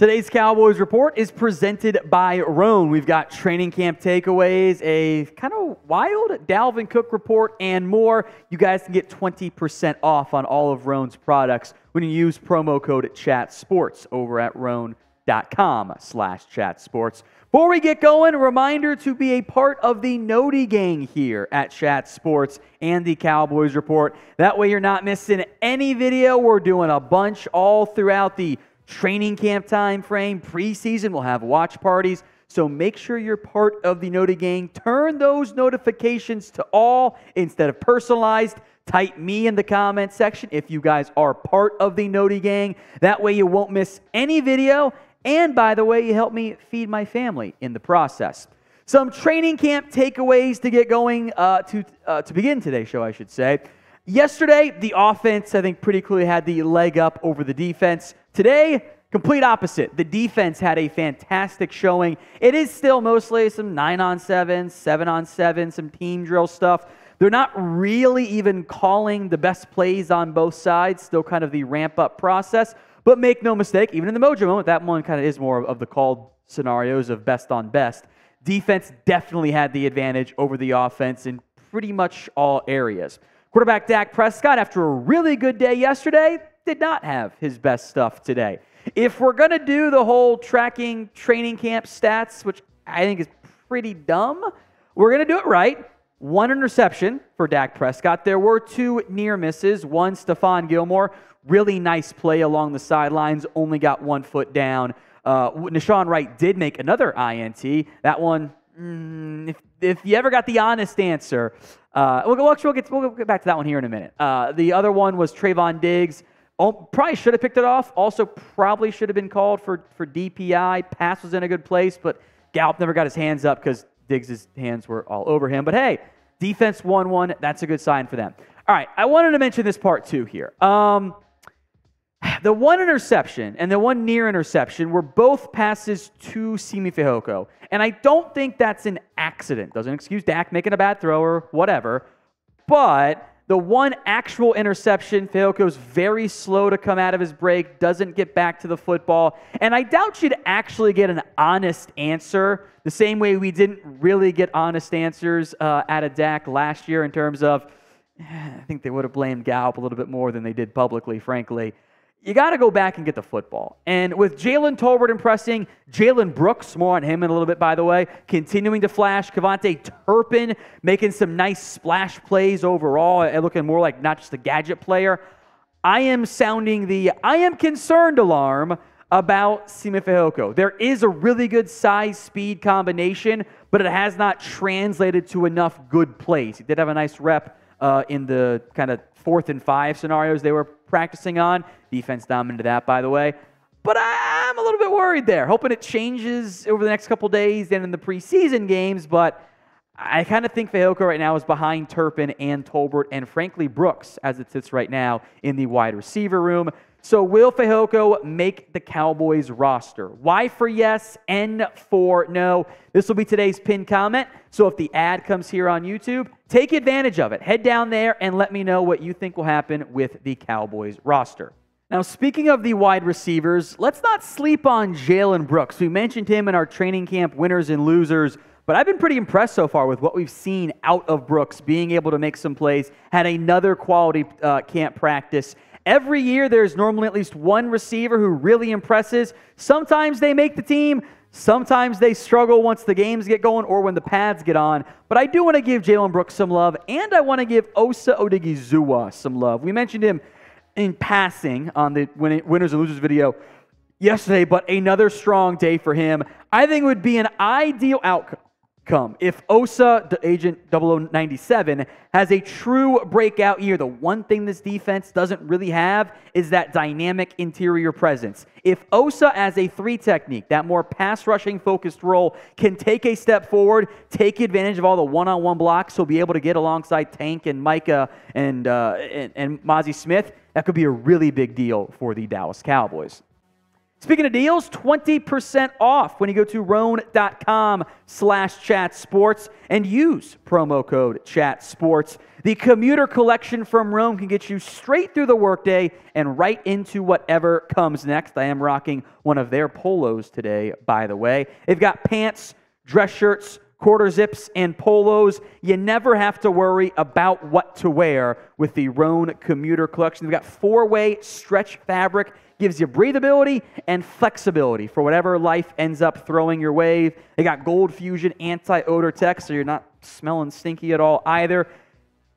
Today's Cowboys Report is presented by Rhone. We've got training camp takeaways, a kind of wild Dalvin Cook report, and more. You guys can get 20% off on all of Rhone's products when you use promo code Chat Sports over at Rhone.com/Chat Sports. Before we get going, a reminder to be a part of the Nody gang here at Chat Sports and the Cowboys Report. That way you're not missing any video. We're doing a bunch all throughout the training camp time frame, preseason. We'll have watch parties, so make sure you're part of the Nody gang. Turn those notifications to all instead of personalized. Type me in the comment section if you guys are part of the Nody gang. That way you won't miss any video, and by the way, you help me feed my family in the process. Some training camp takeaways to get going to begin today's show, I should say. Yesterday, the offense, I think, pretty clearly had the leg up over the defense. Today, complete opposite. The defense had a fantastic showing. It is still mostly some 9-on-7, 7-on-7, some team drill stuff. They're not really even calling the best plays on both sides, still kind of the ramp-up process. But make no mistake, even in the mojo moment, that one kind of is more of the called scenarios of best on best. Defense definitely had the advantage over the offense in pretty much all areas. Quarterback Dak Prescott, after a really good day yesterday, did not have his best stuff today. If we're going to do the whole tracking training camp stats, which I think is pretty dumb, we're going to do it right. One interception for Dak Prescott. There were two near misses. One, Stephon Gilmore, really nice play along the sidelines, only got 1 foot down. Nashawn Wright did make another INT. That one, if you ever got the honest answer, we'll get back to that one here in a minute. The other one was Trevon Diggs. Oh, probably should have picked it off. Also, probably should have been called for DPI. Pass was in a good place, but Gallup never got his hands up because Diggs' hands were all over him. But hey, defense won one. That's a good sign for them. All right, I wanted to mention this part too here. The one interception and the one near interception were both passes to Simi Fehoko. And I don't think that's an accident. Doesn't excuse Dak making a bad throw or whatever. But the one actual interception, Fehoko's very slow to come out of his break, doesn't get back to the football. And I doubt you'd actually get an honest answer the same way we didn't really get honest answers out of Dak last year in terms of, I think they would have blamed Gallup a little bit more than they did publicly, frankly. You got to go back and get the football. And with Jalen Tolbert impressing, Jalen Brooks, more on him in a little bit, by the way, continuing to flash, Kevante Turpin making some nice splash plays overall and looking more like not just a gadget player. I am sounding the I am concerned alarm about Simi Fehoko. There is a really good size-speed combination, but it has not translated to enough good plays. He did have a nice rep in the kind of 4th and 5 scenarios they were practicing on. Defense dominated that, by the way. But I'm a little bit worried there, hoping it changes over the next couple days and in the preseason games. But I kind of think Fehoko right now is behind Turpin and Tolbert and, frankly, Brooks as it sits right now in the wide receiver room. So will Fehoko make the Cowboys roster? Y for yes, N for no. This will be today's pinned comment. So if the ad comes here on YouTube, take advantage of it. Head down there and let me know what you think will happen with the Cowboys roster. Now, speaking of the wide receivers, let's not sleep on Jalen Brooks. We mentioned him in our training camp winners and losers, but I've been pretty impressed so far with what we've seen out of Brooks being able to make some plays. Had another quality camp practice. Every year, there's normally at least one receiver who really impresses. Sometimes they make the team. Sometimes they struggle once the games get going or when the pads get on. But I do want to give Jalen Brooks some love, and I want to give Osa Odighizuwa some love. We mentioned him in passing on the winners and losers video yesterday, but another strong day for him. I think it would be an ideal outcome if Osa, the agent 0097, has a true breakout year. The one thing this defense doesn't really have is that dynamic interior presence. If Osa as a three technique, that more pass rushing focused role, can take a step forward, take advantage of all the one-on-one blocks, he'll be able to get alongside Tank and Micah and Mozzie Smith, that could be a really big deal for the Dallas Cowboys. Speaking of deals, 20% off when you go to rhone.com/chatsports and use promo code CHATSPORTS. The commuter collection from Rhone can get you straight through the workday and right into whatever comes next. I am rocking one of their polos today, by the way. They've got pants, dress shirts, quarter zips, and polos. You never have to worry about what to wear with the Rhone Commuter Collection. They've got four-way stretch fabric. Gives you breathability and flexibility for whatever life ends up throwing your way. They got Gold Fusion anti-odor tech, so you're not smelling stinky at all either.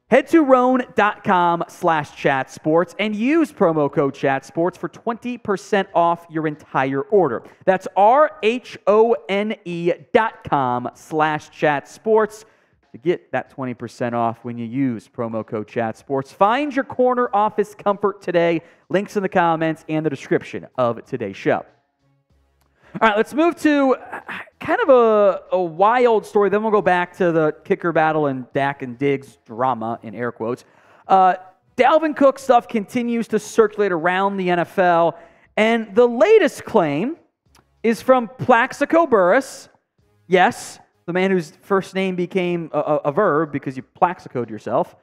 Head to rhone.com/chatsports and use promo code CHATSPORTS for 20% off your entire order. That's RHONE.com/CHATSPORTS to get that 20% off when you use promo code CHATSPORTS. Find your corner office comfort today. Links in the comments and the description of today's show. All right, let's move to kind of a wild story. Then we'll go back to the kicker battle and Dak and Diggs drama, in air quotes. Dalvin Cook stuff continues to circulate around the NFL. And the latest claim is from Plaxico Burress. Yes, the man whose first name became a verb because you plaxicoed yourself.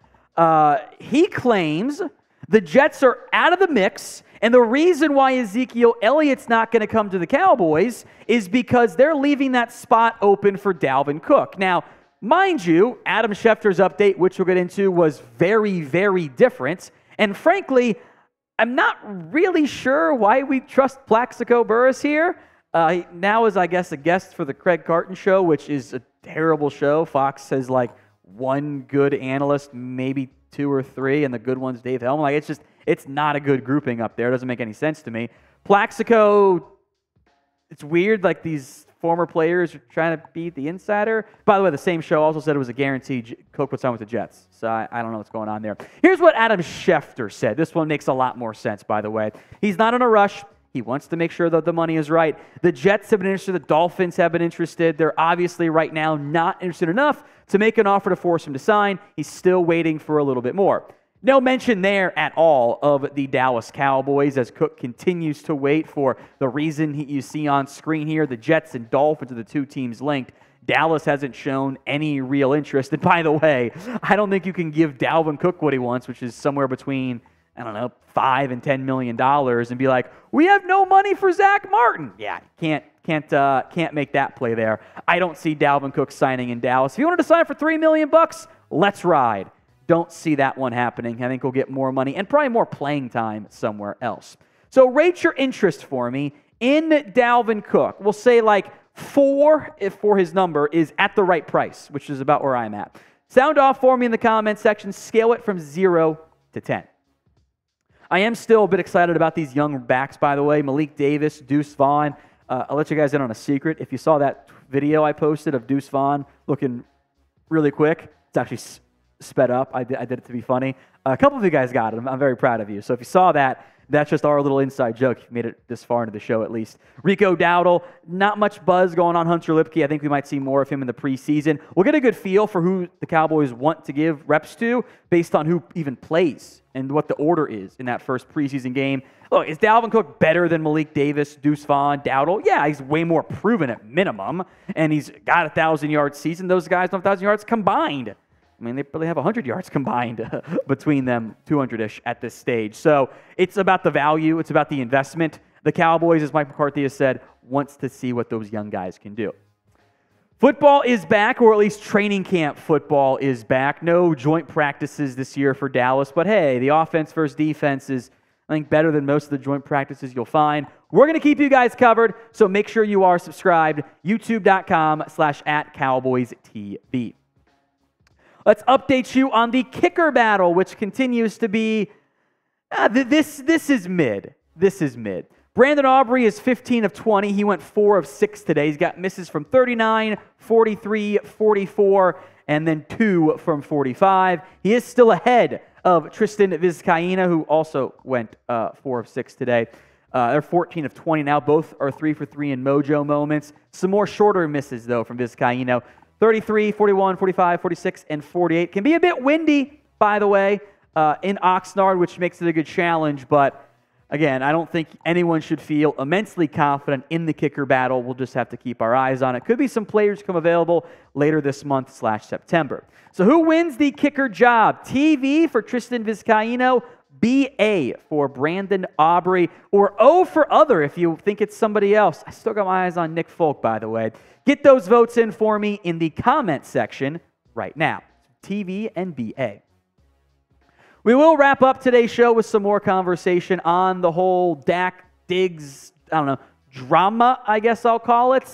He claims the Jets are out of the mix, and the reason why Ezekiel Elliott's not going to come to the Cowboys is because they're leaving that spot open for Dalvin Cook. Now, mind you, Adam Schefter's update, which we'll get into, was very, very different. And frankly, I'm not really sure why we trust Plaxico Burress here. He now is, I guess, a guest for the Craig Carton show, which is a terrible show. Fox has, like, one good analyst, maybe two or three, and the good one's Dave Helm. Like, it's just, it's not a good grouping up there. It doesn't make any sense to me. Plaxico, it's weird. Like, these former players are trying to beat the insider. By the way, the same show also said it was a guarantee Cook would sign with the Jets. So I don't know what's going on there. Here's what Adam Schefter said. This one makes a lot more sense, by the way. He's not in a rush. He wants to make sure that the money is right. The Jets have been interested. The Dolphins have been interested. They're obviously right now not interested enough to make an offer to force him to sign. He's still waiting for a little bit more. No mention there at all of the Dallas Cowboys as Cook continues to wait for the reason you see on screen here. The Jets and Dolphins are the two teams linked. Dallas hasn't shown any real interest. And by the way, I don't think you can give Dalvin Cook what he wants, which is somewhere between, I don't know, $5 and $10 million, and be like, we have no money for Zach Martin. Yeah, can't make that play there. I don't see Dalvin Cook signing in Dallas. If you wanted to sign for $3 million, let's ride. Don't see that one happening. I think we'll get more money and probably more playing time somewhere else. So rate your interest for me in Dalvin Cook. We'll say like 4 if for his number is at the right price, which is about where I'm at. Sound off for me in the comments section. Scale it from 0 to 10. I am still a bit excited about these young backs, by the way. Malik Davis, Deuce Vaughn. I'll let you guys in on a secret. If you saw that video I posted of Deuce Vaughn looking really quick, it's actually sped up. I did it to be funny. A couple of you guys got it. I'm very proud of you. So if you saw that, that's just our little inside joke. You made it this far into the show, at least. Rico Dowdle, not much buzz going on Hunter Lipke. I think we might see more of him in the preseason. We'll get a good feel for who the Cowboys want to give reps to based on who even plays and what the order is in that first preseason game. Look, is Dalvin Cook better than Malik Davis, Deuce Vaughn, Dowdle? Yeah, he's way more proven at minimum, and he's got a 1,000-yard season. Those guys don't have 1,000 yards combined. I mean, they probably have 100 yards combined between them, 200-ish at this stage. So it's about the value. It's about the investment. The Cowboys, as Mike McCarthy has said, wants to see what those young guys can do. Football is back, or at least training camp football is back. No joint practices this year for Dallas, but hey, the offense versus defense is, I think, better than most of the joint practices you'll find. We're going to keep you guys covered, so make sure you are subscribed. YouTube.com/@CowboysTV. Let's update you on the kicker battle, which continues to be, this is mid. This is mid. Brandon Aubrey is 15 of 20. He went 4 of 6 today. He's got misses from 39, 43, 44, and then 2 from 45. He is still ahead of Tristan Vizcaino, who also went 4 of 6 today. They're 14 of 20 now. Both are 3 for 3 in mojo moments. Some more shorter misses, though, from Vizcaino. 33, 41, 45, 46, and 48. Can be a bit windy, by the way, in Oxnard, which makes it a good challenge, but Again, I don't think anyone should feel immensely confident in the kicker battle. We'll just have to keep our eyes on it. Could be some players come available later this month / September. So who wins the kicker job? TV for Tristan Vizcaino, BA for Brandon Aubrey, or O for other if you think it's somebody else. I still got my eyes on Nick Folk, by the way. Get those votes in for me in the comment section right now. TV and BA. We will wrap up today's show with some more conversation on the whole Dak Diggs, I don't know, drama, I guess I'll call it.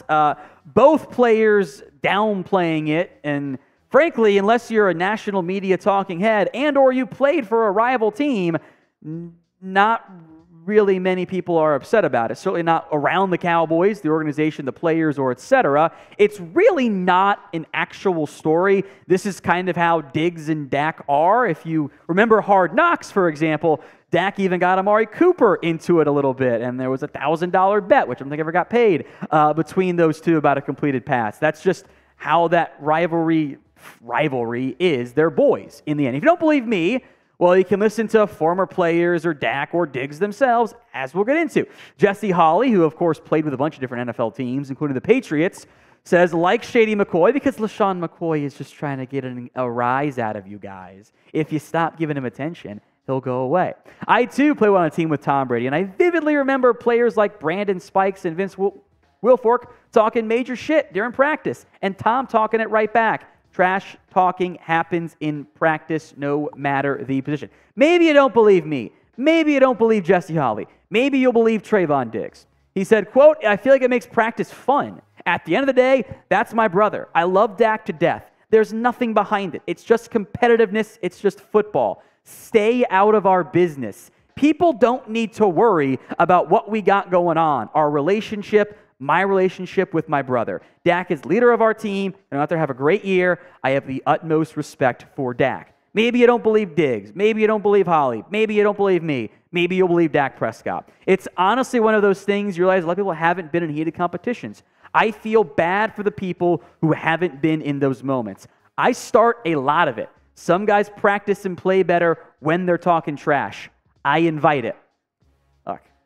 Both players downplaying it, and frankly, unless you're a national media talking head and or you played for a rival team, not really many people are upset about it. Certainly not around the Cowboys, the organization, the players, or etc. It's really not an actual story. This is kind of how Diggs and Dak are. If you remember Hard Knocks, for example, Dak even got Amari Cooper into it a little bit, and there was a $1,000 bet, which I don't think ever got paid, between those two about a completed pass. That's just how that rivalry is. They're boys in the end. If you don't believe me, well, you can listen to former players or Dak or Diggs themselves, as we'll get into. Jesse Holley, who, of course, played with a bunch of different NFL teams, including the Patriots, says, like Shady McCoy, because LaShawn McCoy is just trying to get a rise out of you guys. If you stop giving him attention, he'll go away. I, too, played on a team with Tom Brady, and I vividly remember players like Brandon Spikes and Vince Wilfork talking major shit during practice, and Tom talking it right back. Trash talking happens in practice, no matter the position. Maybe you don't believe me. Maybe you don't believe Jesse Holley. Maybe you'll believe Trevon Diggs. He said, quote, I feel like it makes practice fun. At the end of the day, that's my brother. I love Dak to death. There's nothing behind it. It's just competitiveness. It's just football. Stay out of our business. People don't need to worry about what we got going on, our relationship, my relationship with my brother. Dak is leader of our team. I'm out there to have a great year. I have the utmost respect for Dak. Maybe you don't believe Diggs. Maybe you don't believe Holley. Maybe you don't believe me. Maybe you'll believe Dak Prescott. It's honestly one of those things you realize a lot of people haven't been in heated competitions. I feel bad for the people who haven't been in those moments. I start a lot of it. Some guys practice and play better when they're talking trash. I invite it.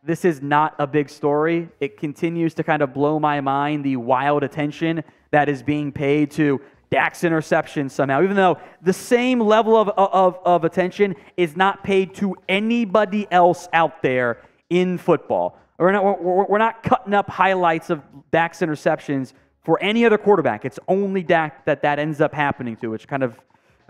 This is not a big story. It continues to kind of blow my mind, the wild attention that is being paid to Dak's interception somehow, even though the same level of attention is not paid to anybody else out there in football. We're not cutting up highlights of Dak's interceptions for any other quarterback. It's only Dak that ends up happening to, which kind of,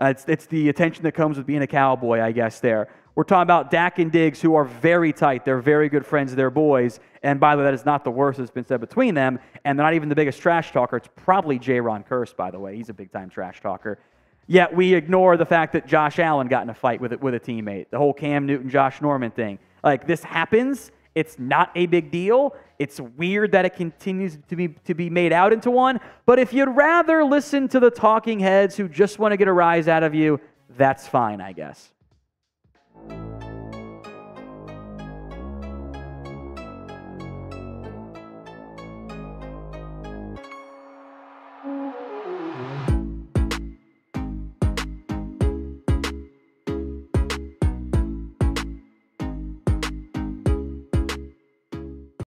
it's the attention that comes with being a Cowboy, I guess, there. We're talking about Dak and Diggs, who are very tight. They're very good friends. They're boys. And by the way, that is not the worst that's been said between them. And they're not even the biggest trash talker. It's probably Jaron Curse, by the way. He's a big-time trash talker. Yet we ignore the fact that Josh Allen got in a fight with a teammate. The whole Cam Newton, Josh Norman thing. Like, this happens. It's not a big deal. It's weird that it continues to be made out into one. But if you'd rather listen to the talking heads who just want to get a rise out of you, that's fine, I guess.